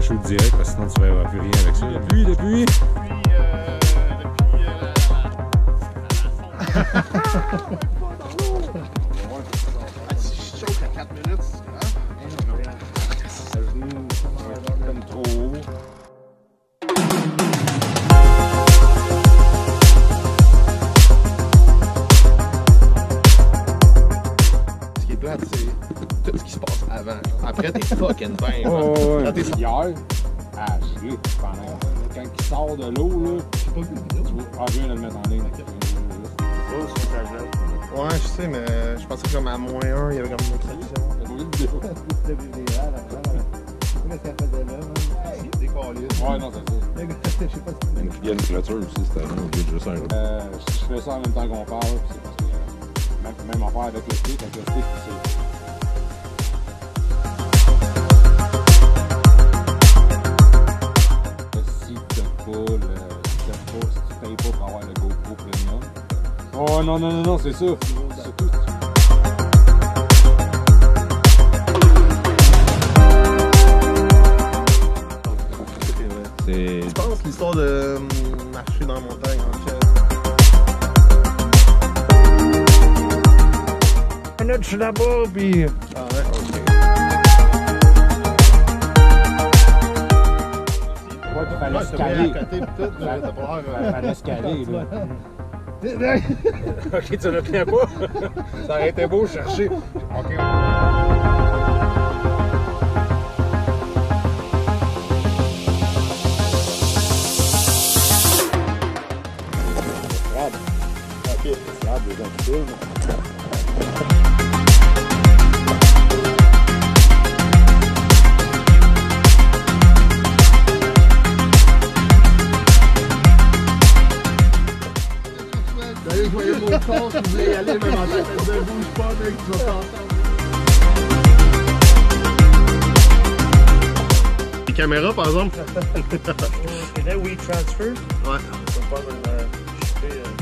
clocher direct parce que sinon tu vas avoir plus rien avec ça. Depuis? Si je choque à 4 minutes, c'est devenu comme trop haut. Ce qui est plate, c'est tout ce qui se passe avant. Après, t'es fucking bien. Quand t'es hier, ah, je l'ai pendant. Quand il sort de l'eau, là, tu vois, ah, je viens de le mettre en ligne. Ouais, je sais, mais je pensais que comme à moins 1, il y avait comme une traction. Le BVA, là, mais ça faisait là, c'est décollé. Ouais, non, c'est ça. Je sais pas si c'est. Il y a une clôture aussi, c'était vraiment juste un. Je fais ça en même temps qu'on parle, c'est parce que même affaire avec le stick, c'est. Oh non, non, non, non, c'est ça. Surtout. Tu penses l'histoire de marcher dans la montagne en chef? Une minute, je suis là-bas, puis. Ah ouais, ok. Ouais, tu fallait se caler. Fallait se caler, là. Ok, tu ne tiens pas. Ça aurait été beau chercher. Ok. Ok, corps, si vous voulez y aller, même en tête, ne bouge pas, mec, tu vas t'entendre. Les caméras, par exemple? C'est là, WeTransfer? Ouais.